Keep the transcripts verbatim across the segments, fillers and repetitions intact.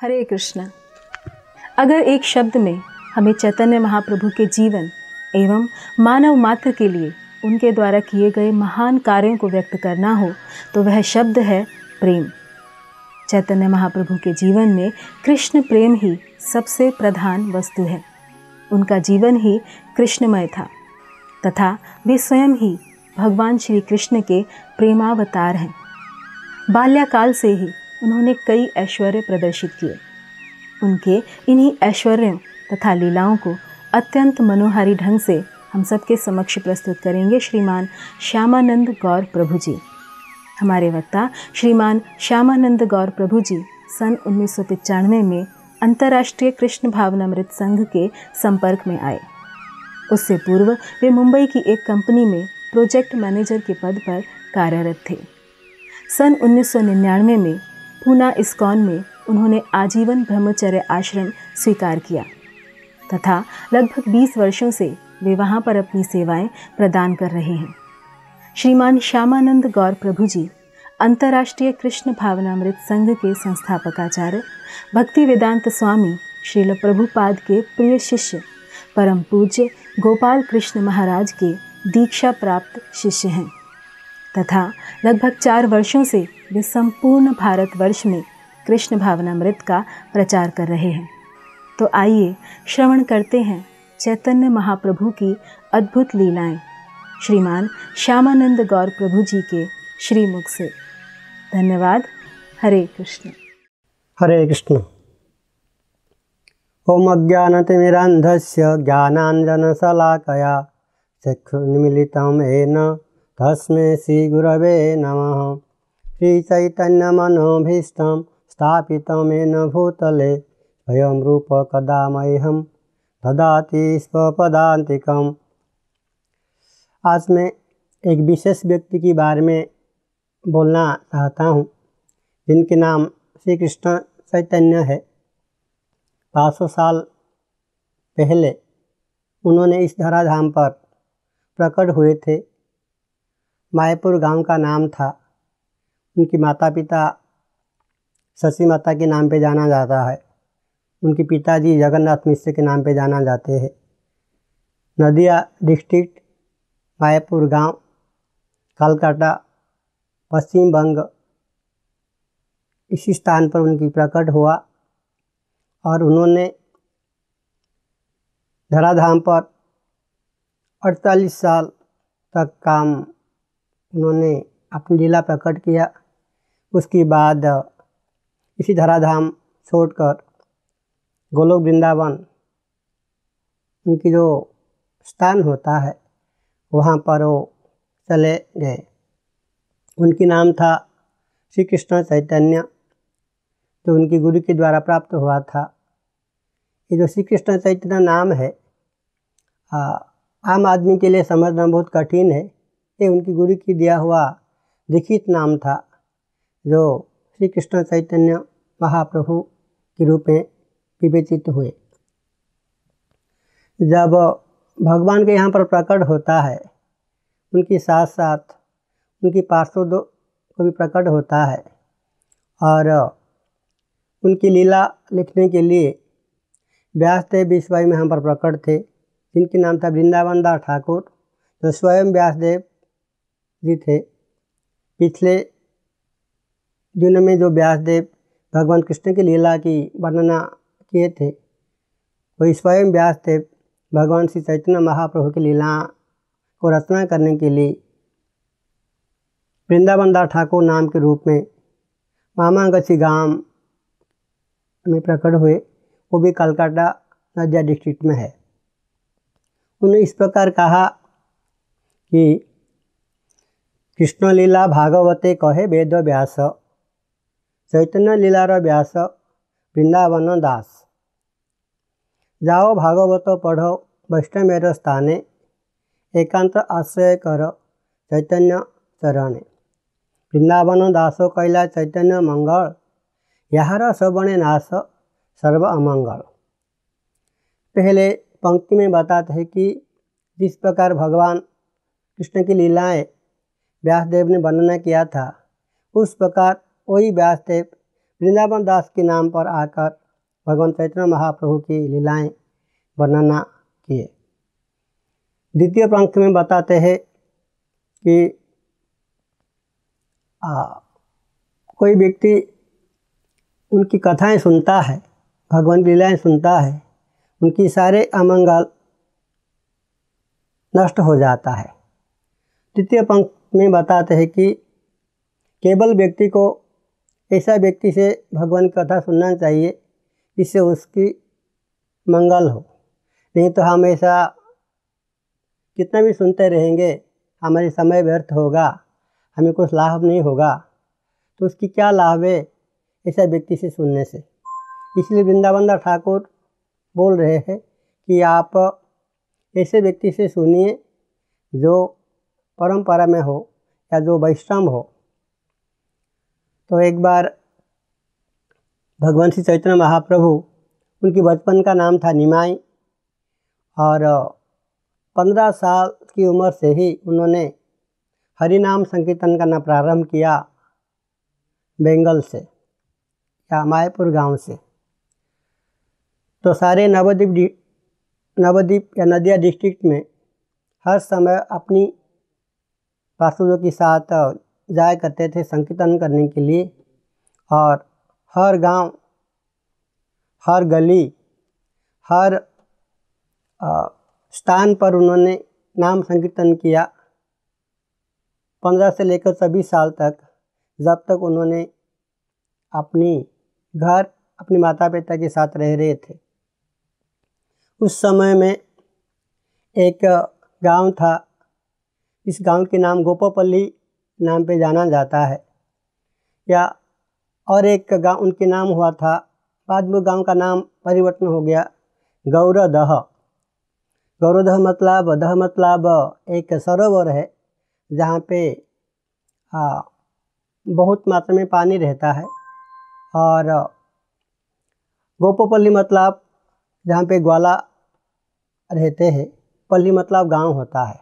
हरे कृष्णा। अगर एक शब्द में हमें चैतन्य महाप्रभु के जीवन एवं मानव मात्र के लिए उनके द्वारा किए गए महान कार्यों को व्यक्त करना हो तो वह शब्द है प्रेम। चैतन्य महाप्रभु के जीवन में कृष्ण प्रेम ही सबसे प्रधान वस्तु है। उनका जीवन ही कृष्णमय था तथा वे स्वयं ही भगवान श्री कृष्ण के प्रेमावतार हैं। बाल्यकाल से ही उन्होंने कई ऐश्वर्य प्रदर्शित किए। उनके इन्हीं ऐश्वर्यों तथा लीलाओं को अत्यंत मनोहारी ढंग से हम सबके समक्ष प्रस्तुत करेंगे श्रीमान श्यामानंद गौर प्रभु जी। हमारे वक्ता श्रीमान श्यामानंद गौर प्रभु जी सन उन्नीस सौ पचानवे में अंतर्राष्ट्रीय कृष्ण भावनामृत संघ के संपर्क में आए। उससे पूर्व वे मुंबई की एक कंपनी में प्रोजेक्ट मैनेजर के पद पर कार्यरत थे। सन उन्नीस सौ निन्यानवे में पूना इस्कॉन में उन्होंने आजीवन ब्रह्मचर्य आश्रम स्वीकार किया तथा लगभग बीस वर्षों से वे वहाँ पर अपनी सेवाएं प्रदान कर रहे हैं। श्रीमान श्यामानंद गौर प्रभु जी अंतर्राष्ट्रीय कृष्ण भावनामृत संघ के संस्थापकाचार्य भक्ति वेदांत स्वामी श्रील प्रभुपाद के प्रिय शिष्य परम पूज्य गोपाल कृष्ण महाराज के दीक्षा प्राप्त शिष्य हैं तथा लगभग चार वर्षों से वे संपूर्ण भारतवर्ष में कृष्ण भावनामृत का प्रचार कर रहे हैं। तो आइए श्रवण करते हैं चैतन्य महाप्रभु की अद्भुत लीलाएं श्रीमान श्यामानंद गौर प्रभु जी के श्रीमुख से। धन्यवाद। हरे कृष्ण। हरे कृष्ण। ओम अज्ञानतिमिरान्धस्य ज्ञानाञ्जनशलाकया चक्षुन्मीलितं येन तस्मै श्री गुरवे नमः। श्री चैतन्य मनोभीष्टं स्थापितं येन भूतले स्वयं रूप कदा मह्यम ददाति स्वपदान्तिकम्। आज मैं एक विशेष व्यक्ति के बारे में बोलना चाहता हूँ जिनके नाम श्री कृष्ण चैतन्य है। पाँच सौ साल पहले उन्होंने इस धराधाम पर प्रकट हुए थे। मायापुर गांव का नाम था। उनकी माता पिता शशि माता के नाम पे जाना जाता है। उनके पिताजी जगन्नाथ मिश्र के नाम पे जाना जाते हैं। नदिया डिस्ट्रिक्ट, मायापुर गांव, कलकाता, पश्चिम बंग, इसी स्थान पर उनकी प्रकट हुआ और उन्होंने धराधाम पर अड़तालीस साल तक काम उन्होंने अपनी लीला प्रकट किया। उसके बाद इसी धराधाम छोड़कर गोलोक वृंदावन उनकी जो स्थान होता है वहाँ पर वो चले गए। उनकी नाम था श्री कृष्ण चैतन्य, जो उनके गुरु के द्वारा प्राप्त हुआ था। ये जो श्री कृष्ण चैतन्य नाम है आ, आम आदमी के लिए समझना बहुत कठिन है। ये उनके गुरु की दिया हुआ लिखित नाम था जो श्री कृष्ण चैतन्य महाप्रभु के रूप में विवेचित हुए। जब भगवान के यहाँ पर प्रकट होता है उनके साथ साथ उनकी पार्षदों को भी प्रकट होता है और उनकी लीला लिखने के लिए व्यासदेव विश्ववायु में यहाँ पर प्रकट थे जिनके नाम था वृंदावन दास ठाकुर, जो स्वयं व्यासदेव जी थे। पिछले दिन में जो व्यासदेव भगवान कृष्ण की लीला की वर्णना किए थे, वही स्वयं व्यासदेव भगवान श्री चैतन्य महाप्रभु की लीला को रचना करने के लिए वृंदावन दास ठाकुर नाम के रूप में मामागछी गांव में प्रकट हुए। वो भी कलकाता नदिया डिस्ट्रिक्ट में है। उन्होंने इस प्रकार कहा कि कृष्ण लीला भागवते कहे वेद व्यास, चैतन्य लीलार व्यास वृंदावन दास। जाओ भागवत पढ़ो, वैष्णवेर स्थाने एकांत आश्रय कर चैतन्य चरणे वृंदावन दास कैला चैतन्य मंगल यार श्रवणे नाश सर्व अमंगल। पहले पंक्ति में बताते हैं कि जिस प्रकार भगवान कृष्ण की लीलाएं व्यासदेव ने वर्णना किया था उस प्रकार वही व्यासदेव वृंदावन दास के नाम पर आकर भगवान चैतन्य महाप्रभु की लीलाएं वर्णना किए। द्वितीय पंक्ति में बताते हैं कि आ, कोई व्यक्ति उनकी कथाएं सुनता है, भगवान की लीलाएँ सुनता है, उनकी सारे अमंगल नष्ट हो जाता है। तृतीय पंक्ति में बताते हैं कि केवल व्यक्ति को ऐसा व्यक्ति से भगवान की कथा सुनना चाहिए जिससे उसकी मंगल हो, नहीं तो हमेशा कितना भी सुनते रहेंगे हमारे समय व्यर्थ होगा, हमें कुछ लाभ नहीं होगा, तो उसकी क्या लाभ है ऐसा व्यक्ति से सुनने से। इसलिए वृंदावन दास ठाकुर बोल रहे हैं कि आप ऐसे व्यक्ति से सुनिए जो परंपरा में हो या जो वैष्णव हो। तो एक बार भगवान श्री चैतन्य महाप्रभु, उनकी बचपन का नाम था निमाई और पंद्रह साल की उम्र से ही उन्होंने हरिनाम संकीर्तन करना प्रारंभ किया बेंगल से या मायापुर गांव से। तो सारे नवद्वीप नवद्वीप या नदिया डिस्ट्रिक्ट में हर समय अपनी वासुदेव के साथ जाया करते थे संकीर्तन करने के लिए, और हर गांव, हर गली, हर स्थान पर उन्होंने नाम संकीर्तन किया पंद्रह से लेकर सभी साल तक, जब तक उन्होंने अपनी घर अपने माता पिता के साथ रह रहे थे। उस समय में एक गांव था, इस गांव के नाम गोपापल्ली नाम पे जाना जाता है, या और एक गांव उनके नाम हुआ था, बाद में गांव का नाम परिवर्तन हो गया गौरदह। गौरदह मतलब दह मतलब एक सरोवर है जहाँ पे आ, बहुत मात्रा में पानी रहता है, और गोपापल्ली मतलब जहाँ पे ग्वाला रहते हैं, पल्ली मतलब गांव होता है।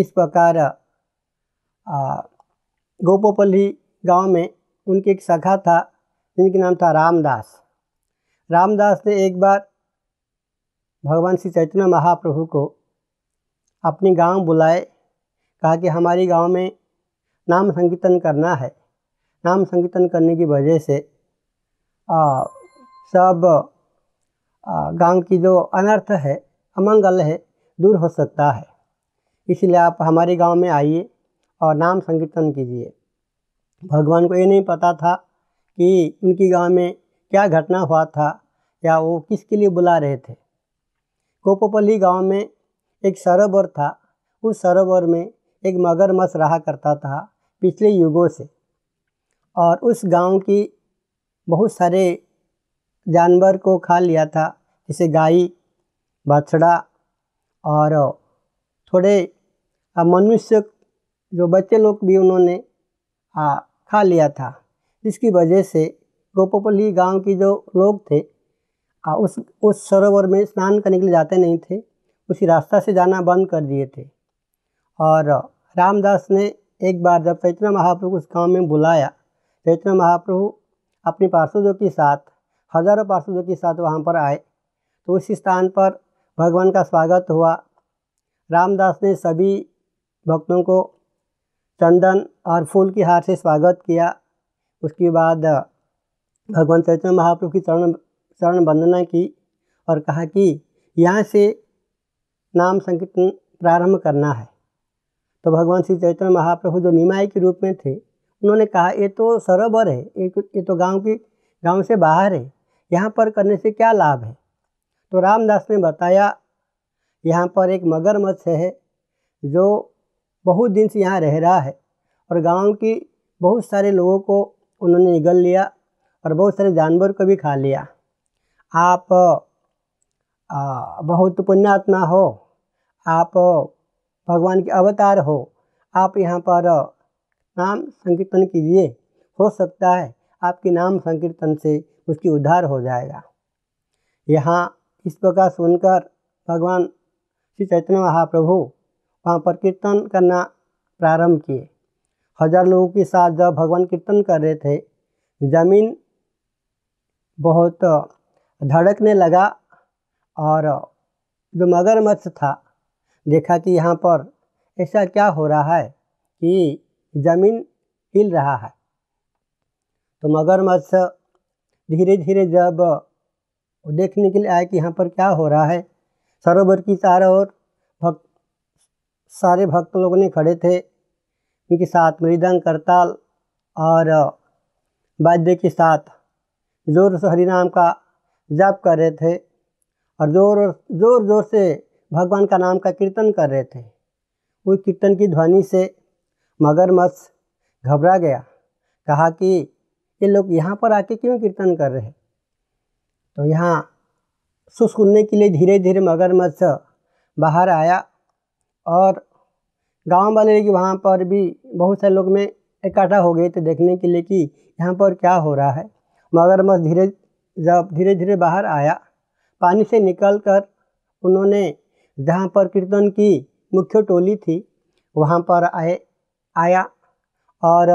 इस प्रकार गोपापल्ली गांव में उनकी एक सखा था जिनका नाम था रामदास। रामदास ने एक बार भगवान श्री चैतन्य महाप्रभु को अपने गांव बुलाए, कहा कि हमारे गांव में नाम संकीर्तन करना है। नाम संकीर्तन करने की वजह से आ, सब गांव की जो अनर्थ है, अमंगल है, दूर हो सकता है, इसलिए आप हमारे गांव में आइए और नाम संकीर्तन कीजिए। भगवान को ये नहीं पता था कि उनके गांव में क्या घटना हुआ था या वो किसके लिए बुला रहे थे। गोपापल्ली गांव में एक सरोवर था, उस सरोवर में एक मगरमच्छ रहा करता था पिछले युगों से, और उस गांव की बहुत सारे जानवर को खा लिया था, जैसे गाय, बछड़ा और थोड़े मनुष्य जो बच्चे लोग भी उन्होंने आ, खा लिया था, जिसकी वजह से गोपापल्ली गांव की जो लोग थे आ, उस उस सरोवर में स्नान करने के लिए जाते नहीं थे, उसी रास्ता से जाना बंद कर दिए थे। और रामदास ने एक बार जब चैतन्य महाप्रभु उस गांव में बुलाया, चैतन्य महाप्रभु अपने पार्षदों के साथ, हजारों पार्षदों के साथ वहां पर आए, तो उसी स्थान पर भगवान का स्वागत हुआ। रामदास ने सभी भक्तों को चंदन और फूल की हार से स्वागत किया। उसके बाद भगवान चैतन्य महाप्रभु की चरण चरण वंदना की और कहा कि यहाँ से नाम संकीर्तन प्रारंभ करना है। तो भगवान श्री चैतन्य महाप्रभु जो निमाई के रूप में थे, उन्होंने कहा ये तो सरोवर है, ये तो गांव की गांव से बाहर है, यहाँ पर करने से क्या लाभ है। तो रामदास ने बताया यहाँ पर एक मगरमच्छ है जो बहुत दिन से यहाँ रह रहा है, और गांव की बहुत सारे लोगों को उन्होंने निगल लिया और बहुत सारे जानवर को भी खा लिया। आप बहुत पुण्यात्मा हो, आप भगवान के अवतार हो, आप यहाँ पर नाम संकीर्तन कीजिए। हो सकता है आपके नाम संकीर्तन से उसकी उद्धार हो जाएगा। यहाँ इस प्रकार सुनकर भगवान श्री चैतन्य महाप्रभु वहाँ पर कीर्तन करना प्रारंभ किए। हजार लोगों के साथ जब भगवान कीर्तन कर रहे थे, जमीन बहुत धड़कने लगा और जो मगरमच्छ था देखा कि यहाँ पर ऐसा क्या हो रहा है कि जमीन हिल रहा है। तो मगरमच्छ धीरे धीरे जब देखने के लिए आया कि यहाँ पर क्या हो रहा है, सरोवर की चारों ओर भक्त सारे भक्त लोगों ने खड़े थे, उनके साथ मृदंग करताल और वाद्य के साथ जोर से हरिनाम का जाप कर रहे थे और जोर जोर जोर से भगवान का नाम का कीर्तन कर रहे थे। उस कीर्तन की ध्वनि से मगरमच्छ घबरा गया, कहा कि ये लोग यहाँ पर आके क्यों कीर्तन कर रहे हैं। तो यहाँ सो सुनने के लिए धीरे धीरे मगरमच्छ बाहर आया और गांव वाले कि वहाँ पर भी बहुत सारे लोग में इकट्ठा हो गए थे देखने के लिए कि यहाँ पर क्या हो रहा है। मगरमच्छ धीरे जब धीरे धीरे बाहर आया, पानी से निकलकर उन्होंने जहाँ पर कीर्तन की मुख्य टोली थी वहाँ पर आए आया और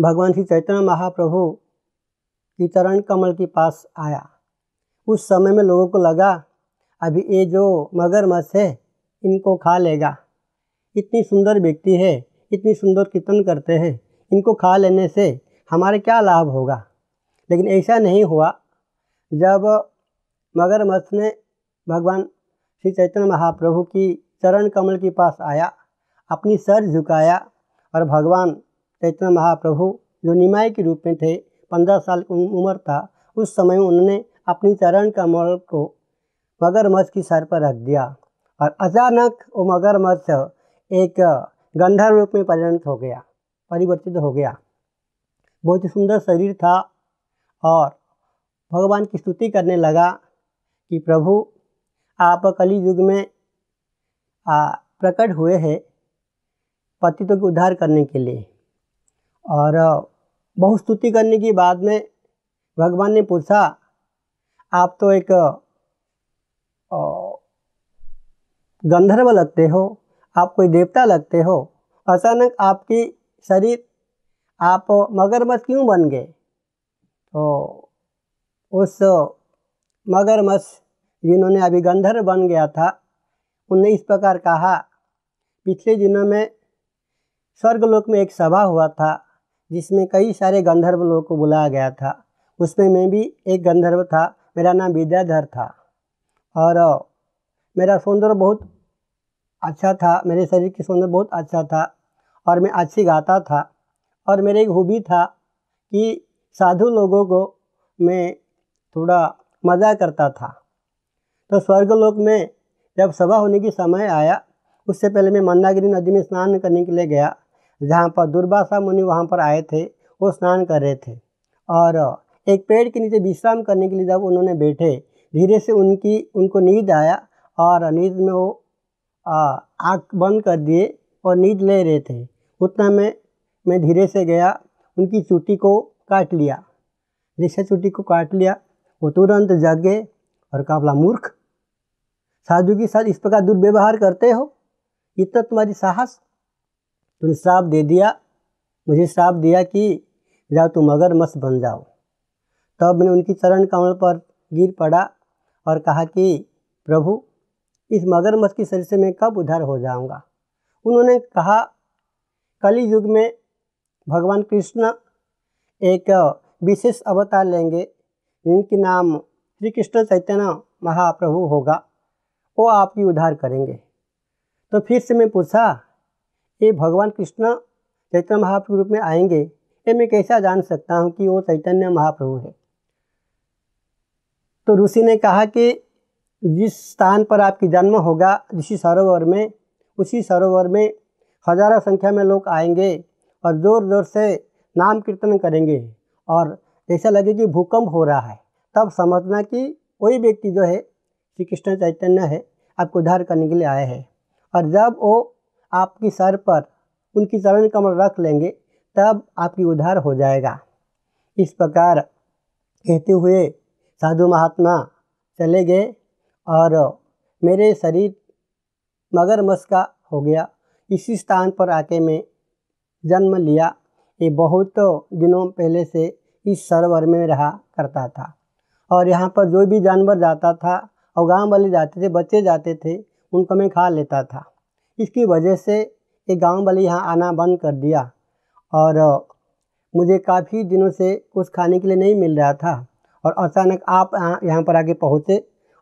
भगवान श्री चैतन्य महाप्रभु की चरण कमल के पास आया। उस समय में लोगों को लगा अभी ये जो मगरमच्छ है इनको खा लेगा, इतनी सुंदर व्यक्ति है, इतनी सुंदर कीर्तन करते हैं, इनको खा लेने से हमारे क्या लाभ होगा। लेकिन ऐसा नहीं हुआ। जब मगरमच्छ ने भगवान श्री चैतन्य महाप्रभु की चरण कमल के पास आया, अपनी सर झुकाया और भगवान चैतन्य महाप्रभु जो निमाई के रूप में थे, पंद्रह साल की उम्र था, उस समय उन्होंने अपनी चरण कमल को मगरमच्छ के सर पर रख दिया और अचानक वो मगरमच्छ एक गंधर्व रूप में परिणत हो गया, परिवर्तित हो गया। बहुत ही सुंदर शरीर था और भगवान की स्तुति करने लगा कि प्रभु आप कलियुग में प्रकट हुए हैं पतितों को उद्धार करने के लिए। और बहुत स्तुति करने के बाद में भगवान ने पूछा, आप तो एक गंधर्व लगते हो, आप कोई देवता लगते हो, अचानक आपकी शरीर आप मगरमच्छ क्यों बन गए। तो उस मगरमच्छ जिन्होंने अभी गंधर्व बन गया था, उनने इस प्रकार कहा, पिछले दिनों में स्वर्गलोक में एक सभा हुआ था जिसमें कई सारे गंधर्व लोगों को बुलाया गया था, उसमें मैं भी एक गंधर्व था, मेरा नाम विद्याधर था और मेरा सौंदर्य बहुत अच्छा था, मेरे शरीर की सौंदर्य बहुत अच्छा था और मैं अच्छी गाता था और मेरे एक हॉबी था कि साधु लोगों को मैं थोड़ा मज़ा करता था। तो स्वर्गलोक में जब सभा होने की समय आया, उससे पहले मैं मंदाकिनी नदी में स्नान करने के लिए गया, जहाँ पर दुर्वासा मुनि वहाँ पर आए थे, वो स्नान कर रहे थे और एक पेड़ के नीचे विश्राम करने के लिए जब उन्होंने बैठे, धीरे से उनकी उनको नींद आया और नींद में वो आँख बंद कर दिए और नींद ले रहे थे। उतना में मैं धीरे से गया, उनकी चुटी को काट लिया। जैसे चुटी को काट लिया वो तुरंत जागे और कहा, भला मूर्ख, साधु के साथ इस प्रकार दुर्व्यवहार करते हो, इतना तुम्हारी साहस। तुमने श्राप दे दिया, मुझे श्राप दिया कि जाओ तुम मगरमच्छ बन जाओ। तब मैंने उनकी चरण कमल पर गिर पड़ा और कहा कि प्रभु इस मगरमच्छ के शरीर से मैं कब उद्धार हो जाऊंगा। उन्होंने कहा, कली युग में भगवान कृष्ण एक विशेष अवतार लेंगे, जिनके नाम श्री कृष्ण चैतन्य महाप्रभु होगा, वो आपकी उद्धार करेंगे। तो फिर से मैं पूछा, ये भगवान कृष्ण चैतन्य महाप्रभु रूप में आएंगे, ये मैं कैसा जान सकता हूँ कि वो चैतन्य महाप्रभु है। तो ऋषि ने कहा कि जिस स्थान पर आपकी जन्म होगा, ऋषि सरोवर में, उसी सरोवर में हजारों संख्या में लोग आएंगे और ज़ोर ज़ोर से नाम कीर्तन करेंगे और ऐसा लगे कि भूकंप हो रहा है, तब समझना कि कोई व्यक्ति जो है श्री कृष्ण चैतन्य है आपको उद्धार करने के लिए आया है, और जब वो आपकी सर पर उनकी चरण कमल रख लेंगे तब आपकी उद्धार हो जाएगा। इस प्रकार कहते हुए साधु महात्मा चले गए और मेरे शरीर मगरमच्छ का हो गया। इसी स्थान पर आके मैं जन्म लिया। ये बहुत दिनों पहले से इस सरोवर में रहा करता था, और यहाँ पर जो भी जानवर जाता था और गाँव वाले जाते थे, बच्चे जाते थे, उनको मैं खा लेता था। इसकी वजह से ये गाँव वाले यहाँ आना बंद कर दिया, और मुझे काफ़ी दिनों से कुछ खाने के लिए नहीं मिल रहा था। और अचानक आप यहाँ पर आके पहुँचे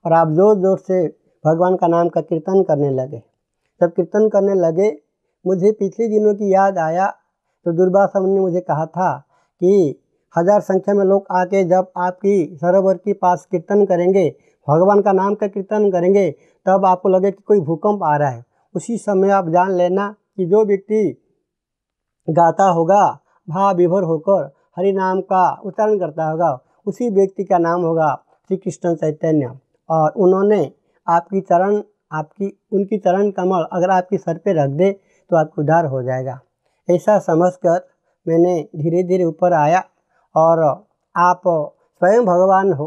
और आप ज़ोर ज़ोर से भगवान का नाम का कीर्तन करने लगे। जब कीर्तन करने लगे मुझे पिछले दिनों की याद आया। तो दुर्गा साहब ने मुझे कहा था कि हज़ार संख्या में लोग आके जब आपकी सरोवर के पास कीर्तन करेंगे, भगवान का नाम का कीर्तन करेंगे, तब आपको लगे कि कोई भूकंप आ रहा है। उसी समय आप जान लेना कि जो व्यक्ति गाता होगा, भाव विभोर होकर हरि नाम का उच्चारण करता होगा, उसी व्यक्ति का नाम होगा श्री कृष्ण चैतन्य। और उन्होंने आपकी चरण आपकी उनकी चरण कमल अगर आपके सर पे रख दे तो आपको उद्धार हो जाएगा। ऐसा समझकर मैंने धीरे धीरे ऊपर आया, और आप स्वयं भगवान हो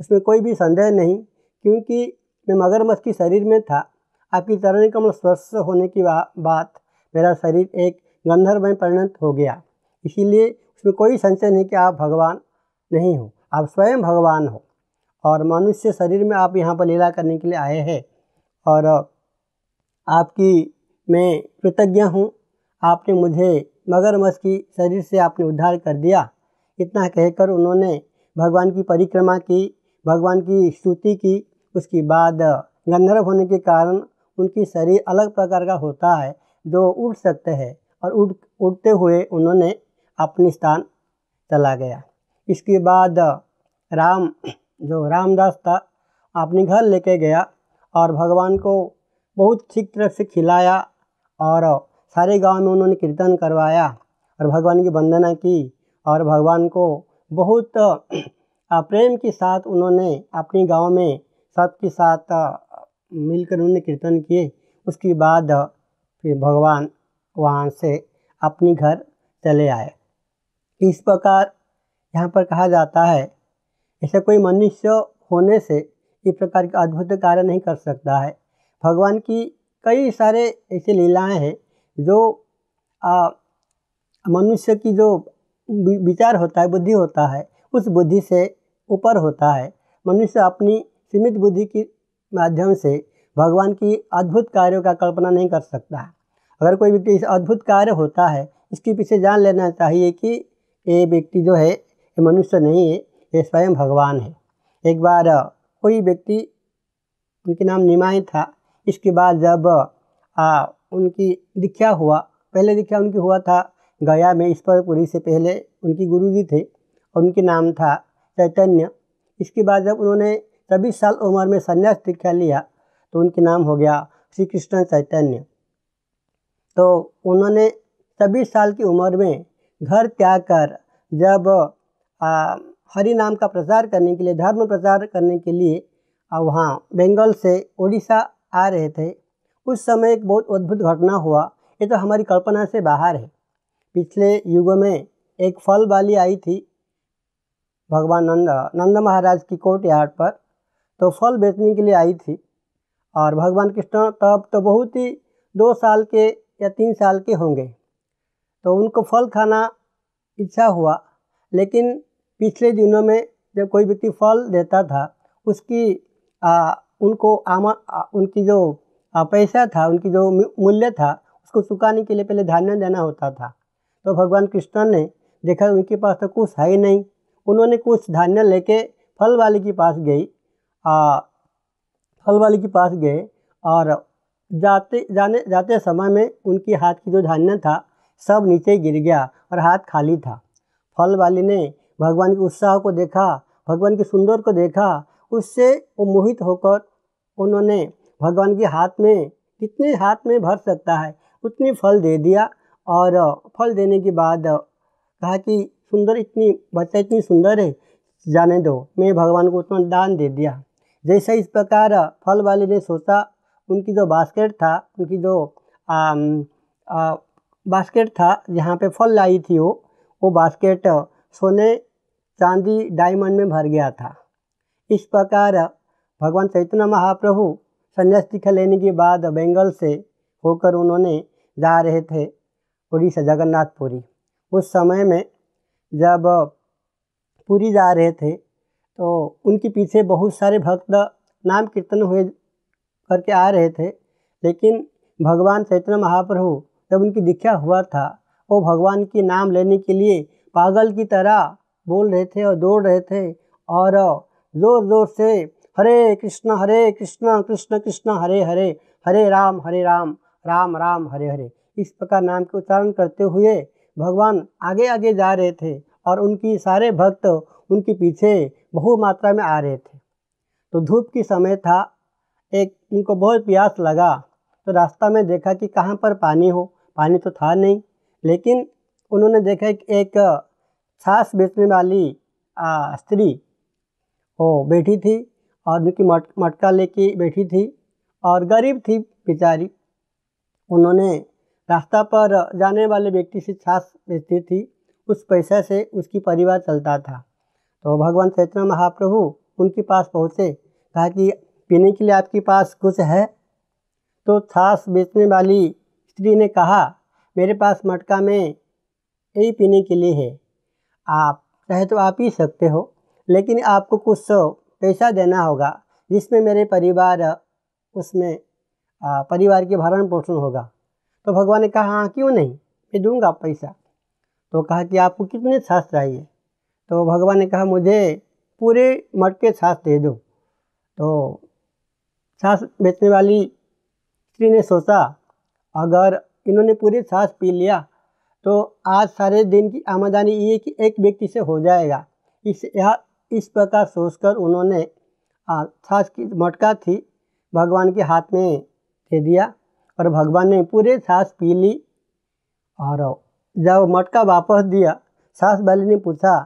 उसमें कोई भी संदेह नहीं, क्योंकि मैं मगरमच्छ के शरीर में था। आपकी चरण कमल स्पर्श होने की बात मेरा शरीर एक गंधर्व में परिणत हो गया। इसीलिए उसमें कोई संशय नहीं कि आप भगवान नहीं हो, आप स्वयं भगवान हो, और मनुष्य शरीर में आप यहाँ पर लीला करने के लिए आए हैं। और आपकी मैं कृतज्ञ हूँ, आपने मुझे मगरमच्छ की शरीर से आपने उद्धार कर दिया। इतना कहकर उन्होंने भगवान की परिक्रमा की, भगवान की स्तुति की। उसके बाद गंधर्व होने के कारण उनकी शरीर अलग प्रकार का होता है, जो उड़ सकते हैं, और उड़ उड़ते हुए उन्होंने अपने स्थान चला गया। इसके बाद राम जो रामदास था अपने घर लेके गया, और भगवान को बहुत ठीक तरह से खिलाया, और सारे गांव में उन्होंने कीर्तन करवाया, और भगवान की वंदना की, और भगवान को बहुत प्रेम के साथ उन्होंने अपने गांव में सबके साथ मिलकर उन्होंने कीर्तन किए। उसके बाद फिर भगवान वहाँ से अपने घर चले आए। इस प्रकार यहाँ पर कहा जाता है ऐसा कोई मनुष्य होने से इस प्रकार के अद्भुत कार्य नहीं कर सकता है। भगवान की कई सारे ऐसे लीलाएं हैं जो मनुष्य की जो विचार होता है, बुद्धि होता है, उस बुद्धि से ऊपर होता है। मनुष्य अपनी सीमित बुद्धि के माध्यम से भगवान की अद्भुत कार्यों का कल्पना नहीं कर सकता। अगर कोई व्यक्ति इस अद्भुत कार्य होता है, इसके पीछे जान लेना चाहिए कि ये व्यक्ति जो है ये मनुष्य नहीं है, ये स्वयं भगवान है। एक बार कोई व्यक्ति, उनके नाम निमाई था, इसके बाद जब आ, उनकी दीक्षा हुआ, पहले दीक्षा उनकी हुआ था गया में ईश्वरपुरी से पहले, उनके गुरुजी थे और उनके नाम था चैतन्य। इसके बाद जब उन्होंने छब्बीस साल उम्र में संन्यास दीक्षा लिया तो उनके नाम हो गया श्री कृष्ण चैतन्य। तो उन्होंने छब्बीस साल की उम्र में घर त्याग कर जब आ, हरि नाम का प्रचार करने के लिए, धर्म प्रचार करने के लिए वहाँ बंगाल से उड़ीसा आ रहे थे, उस समय एक बहुत अद्भुत घटना हुआ। ये तो हमारी कल्पना से बाहर है। पिछले युगों में एक फल वाली आई थी भगवान नंद नंद महाराज की कोर्ट यार्ड पर, तो फल बेचने के लिए आई थी। और भगवान कृष्ण तब तो बहुत ही दो साल के या तीन साल के होंगे, तो उनको फल खाना इच्छा हुआ। लेकिन पिछले दिनों में जब कोई व्यक्ति फल देता था, उसकी आ, उनको आमा आ, उनकी जो पैसा था, उनकी जो मूल्य था, उसको चुकाने के लिए पहले धान्य देना होता था। तो भगवान कृष्ण ने देखा उनके पास तो कुछ है ही नहीं, उन्होंने कुछ धान्य लेके फल वाले के पास गई आ, फल वाले के पास गए, और जाते जाने जाते समय में उनकी हाथ की जो धान्य था सब नीचे गिर गया और हाथ खाली था। फल वाली ने भगवान के उत्साह को देखा, भगवान के सुंदर को देखा, उससे वो मोहित होकर उन्होंने भगवान के हाथ में कितने हाथ में भर सकता है उतने फल दे दिया। और फल देने के बाद कहा कि सुंदर इतनी बच्चा इतनी सुंदर है, जाने दो, मैं भगवान को उतना दान दे दिया। जैसे इस प्रकार फल वाले ने सोचा, उनकी जो बास्केट था, उनकी जो आ, आ, बास्केट था जहाँ पे फल लाई थी, वो वो बास्केट सोने चांदी डायमंड में भर गया था। इस प्रकार भगवान चैतन्य महाप्रभु संन्यास दीक्षा लेने के बाद बेंगल से होकर उन्होंने जा रहे थे उड़ीसा जगन्नाथपुरी। उस समय में जब पूरी जा रहे थे तो उनके पीछे बहुत सारे भक्त नाम कीर्तन हुए करके आ रहे थे, लेकिन भगवान चैतन्य महाप्रभु जब उनकी दीक्षा हुआ था, वो भगवान के नाम लेने के लिए पागल की तरह बोल रहे थे और दौड़ रहे थे और ज़ोर ज़ोर से हरे कृष्ण हरे कृष्ण कृष्ण कृष्ण हरे हरे, हरे राम हरे राम, राम राम हरे हरे, इस प्रकार नाम के उच्चारण करते हुए भगवान आगे आगे जा रहे थे और उनकी सारे भक्त उनके पीछे बहु मात्रा में आ रहे थे। तो धूप की समय था, एक उनको बहुत प्यास लगा, तो रास्ता में देखा कि कहाँ पर पानी हो, पानी तो था नहीं, लेकिन उन्होंने देखा एक छाछ बेचने वाली आ, स्त्री वो बैठी थी और उनकी मट मटका लेके बैठी थी और गरीब थी बेचारी। उन्होंने रास्ता पर जाने वाले व्यक्ति से छाछ बेचती थी, उस पैसा से उसकी परिवार चलता था। तो भगवान चैतन्य महाप्रभु उनके पास पहुँचे, कहा कि पीने के लिए आपके पास कुछ है? तो छाछ बेचने वाली स्त्री ने कहा, मेरे पास मटका में यही पीने के लिए है, आप चाहे तो आप पी सकते हो, लेकिन आपको कुछ पैसा देना होगा जिसमें मेरे परिवार उसमें आ, परिवार के भरण पोषण होगा। तो भगवान ने कहा, हाँ क्यों नहीं, मैं दूंगा पैसा। तो कहा कि आपको कितने छाछ चाहिए? तो भगवान ने कहा, मुझे पूरे मटके छाछ दे दो। तो छाछ बेचने वाली स्त्री ने सोचा, अगर इन्होंने पूरे छाछ पी लिया तो आज सारे दिन की आमदनी ये कि एक व्यक्ति से हो जाएगा। इस यह इस प्रकार सोचकर उन्होंने छाछ की मटका थी भगवान के हाथ में दे दिया और भगवान ने पूरे छाछ पी ली। और जब मटका वापस दिया, छाछ वाले ने पूछा,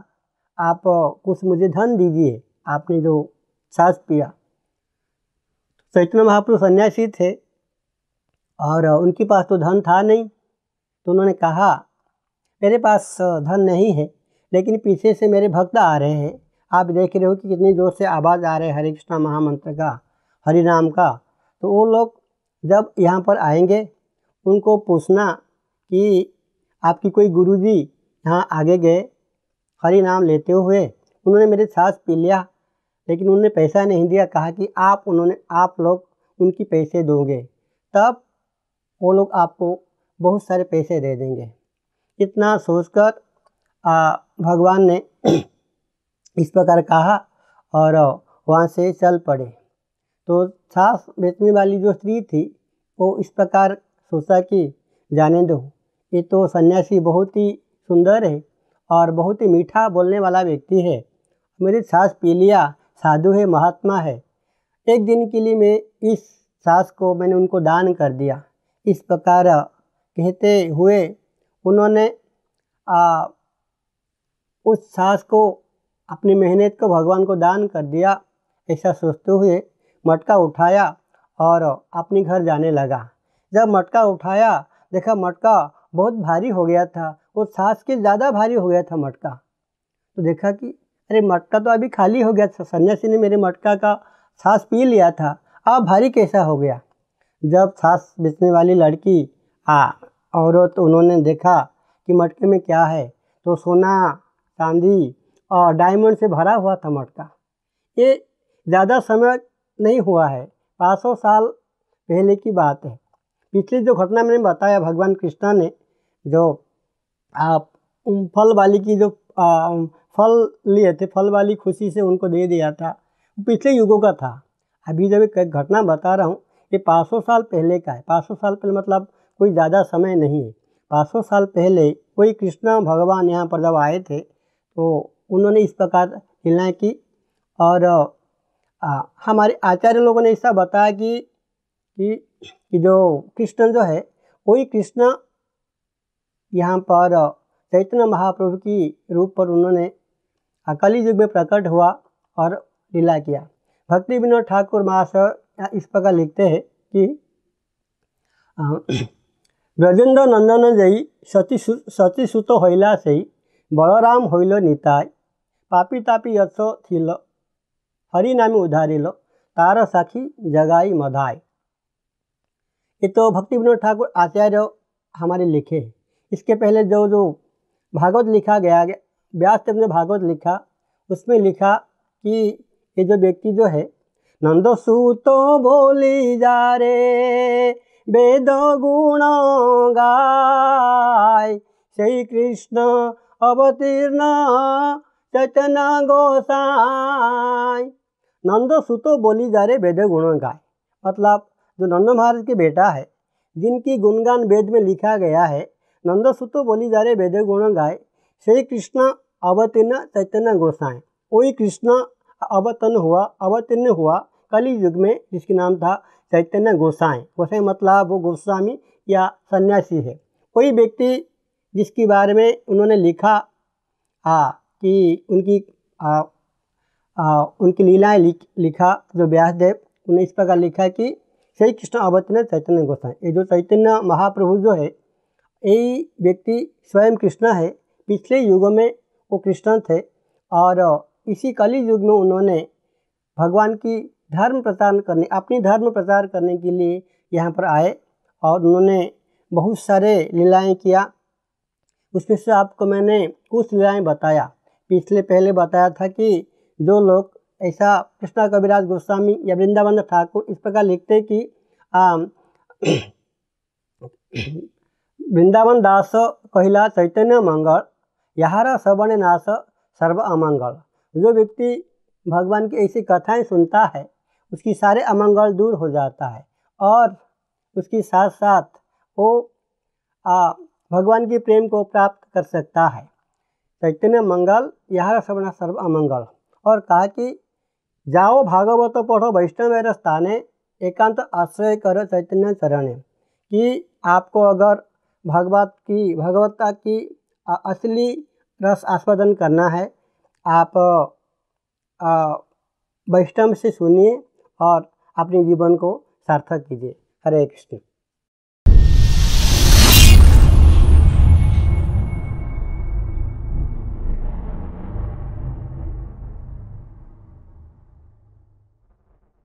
आप कुछ मुझे धन दीजिए, आपने जो छाछ पिया। चैतन्य महाप्रभु सन्यासी थे और उनके पास तो धन था नहीं, तो उन्होंने कहा, मेरे पास धन नहीं है, लेकिन पीछे से मेरे भक्त आ रहे हैं, आप देख रहे हो कि कितनी ज़ोर से आवाज़ आ रही है हरे कृष्णा महामंत्र का, हरि नाम का। तो वो लोग जब यहाँ पर आएंगे, उनको पूछना कि आपकी कोई गुरुजी यहाँ आगे गए हरि नाम लेते हुए, उन्होंने मेरे छाछ पी लिया, लेकिन उन्होंने पैसा नहीं दिया, कहा कि आप उन्होंने आप लोग उनकी पैसे दोगे, तब वो लोग आपको बहुत सारे पैसे दे देंगे। इतना सोचकर भगवान ने इस प्रकार कहा और वहाँ से चल पड़े। तो छाछ बेचने वाली जो स्त्री थी, वो इस प्रकार सोचा कि जाने दो, ये तो सन्यासी बहुत ही सुंदर है और बहुत ही मीठा बोलने वाला व्यक्ति है, मेरे छाछ पी लिया, साधु है, महात्मा है, एक दिन के लिए मैं इस छाछ को मैंने उनको दान कर दिया। इस प्रकार कहते हुए उन्होंने आ, उस छाछ को अपनी मेहनत को भगवान को दान कर दिया। ऐसा सोचते हुए मटका उठाया और अपने घर जाने लगा। जब मटका उठाया, देखा मटका बहुत भारी हो गया था, वो छाछ के ज़्यादा भारी हो गया था मटका। तो देखा कि अरे मटका तो अभी खाली हो गया था, सन्यासी ने मेरे मटका का छाछ पी लिया था, अब भारी कैसा हो गया। जब छाछ बेचने वाली लड़की आ औरत, तो उन्होंने देखा कि मटके में क्या है, तो सोना चांदी और डायमंड से भरा हुआ था मटका। ये ज़्यादा समय नहीं हुआ है, पाँच सौ साल पहले की बात है। पिछली जो घटना मैंने बताया, भगवान कृष्णा ने जो आप फल वाली की जो आ, फल लिए थे, फल वाली खुशी से उनको दे दिया था, पिछले युगों का था। अभी जब एक घटना बता रहा हूँ, ये पाँच सौ साल पहले का है। पाँच सौ साल पहले मतलब कोई ज़्यादा समय नहीं है। पाँच सौ साल पहले कोई कृष्णा भगवान यहाँ पर जब आए थे, तो उन्होंने इस प्रकार लीलाएँ की। और आ, हमारे आचार्य लोगों ने ऐसा बताया कि, कि, कि जो कृष्ण जो है, वही कृष्ण यहाँ पर चैतन्य महाप्रभु की रूप पर उन्होंने अकाली युग में प्रकट हुआ और लीला किया। भक्ति विनोद ठाकुर महाशय इस प्रकार लिखते हैं कि ब्रजेंद्र नंदन जयी सती सु, सती सुत होइला से बलराम होइल निताय पापी तापी यशो थिल हरि नामी उधारिल तार साखी जगाई मधाय। ये तो भक्ति विनोद ठाकुर आचार्य हमारे लिखे। इसके पहले जो जो भागवत लिखा गया, व्यास देव ने भागवत लिखा, उसमें लिखा कि ये जो व्यक्ति जो है नंदसूतो बोली जा रे वेद गुण गाय श्री कृष्ण अवतीर्ण चैतन्य गोसाई। नंदसूतो बोली जा रे वेद गुण गाय, मतलब जो नंद महाराज के बेटा है जिनकी गुणगान वेद में लिखा गया है, नंदसूतो बोली जा रे वेद गुण गाय श्री कृष्ण अवतीर्ण चैतन्य गोसाई। वही कृष्ण अवतन हुआ अवतीर्ण हुआ कली युग में, जिसके नाम था चैतन्य गोसाई। गोसाई मतलब वो गोस्वामी या सन्यासी है। कोई व्यक्ति जिसके बारे में उन्होंने लिखा आ, कि उनकी आ, आ, उनकी लीलाएँ लिख, लिखा जो व्यासदेव उन्होंने इस प्रकार लिखा कि श्री कृष्ण अवतीर्ण चैतन्य गोसाई। ये जो चैतन्य महाप्रभु जो है, यही व्यक्ति स्वयं कृष्ण है। पिछले युगों में वो कृष्ण थे और इसी कली युग में उन्होंने भगवान की धर्म प्रचार करने, अपनी धर्म प्रचार करने के लिए यहाँ पर आए और उन्होंने बहुत सारे लीलाएँ किया। उसमें से आपको मैंने कुछ लीलाएँ बताया। पिछले पहले बताया था कि जो लोग ऐसा कृष्णा कविराज गोस्वामी या वृंदावन ठाकुर इस प्रकार लिखते कि वृंदावन दास कहिला चैतन्य मंगल यहाँ श्रवण नाश सर्व अमंगल। जो व्यक्ति भगवान की ऐसी कथाएं सुनता है उसकी सारे अमंगल दूर हो जाता है और उसके साथ साथ वो आ, भगवान के प्रेम को प्राप्त कर सकता है। चैतन्य मंगल यहाँ श्रवण सर्व अमंगल। और कहा कि जाओ भागवत पढ़ो वैष्णवेर स्थाने एकांत आश्रय करो चैतन्य चरणे। कि आपको अगर भगवत की भगवत्ता की असली रस आस्वादन करना है, आप वैष्णव से सुनिए और अपने जीवन को सार्थक कीजिए। हरे कृष्ण।